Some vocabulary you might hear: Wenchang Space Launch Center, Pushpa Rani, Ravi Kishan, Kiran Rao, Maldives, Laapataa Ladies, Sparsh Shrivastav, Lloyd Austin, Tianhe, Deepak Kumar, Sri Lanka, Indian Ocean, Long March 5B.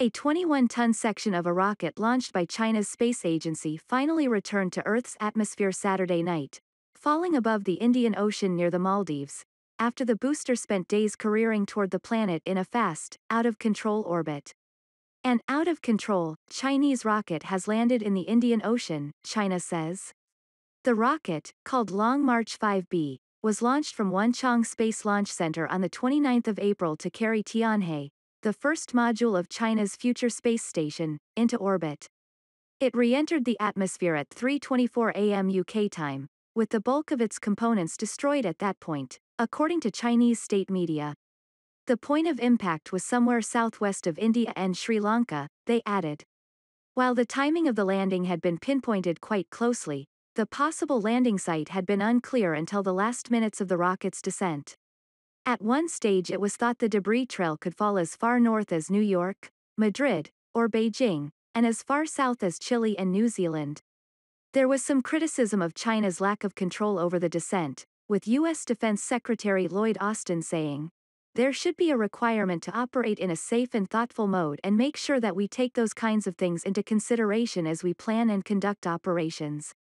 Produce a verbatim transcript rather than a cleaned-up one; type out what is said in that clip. A twenty-one ton section of a rocket launched by China's space agency finally returned to Earth's atmosphere Saturday night, falling above the Indian Ocean near the Maldives, after the booster spent days careering toward the planet in a fast, out-of-control orbit. An out-of-control Chinese rocket has landed in the Indian Ocean, China says. The rocket, called Long March five B, was launched from Wenchang Space Launch Center on the twenty-ninth of April to carry Tianhe, the first module of China's future space station, into orbit. It re-entered the atmosphere at three twenty-four a m U K time, with the bulk of its components destroyed at that point, according to Chinese state media. The point of impact was somewhere southwest of India and Sri Lanka, they added. While the timing of the landing had been pinpointed quite closely, the possible landing site had been unclear until the last minutes of the rocket's descent. At one stage it was thought the debris trail could fall as far north as New York, Madrid, or Beijing, and as far south as Chile and New Zealand. There was some criticism of China's lack of control over the descent, with U S Defense Secretary Lloyd Austin saying, "There should be a requirement to operate in a safe and thoughtful mode and make sure that we take those kinds of things into consideration as we plan and conduct operations."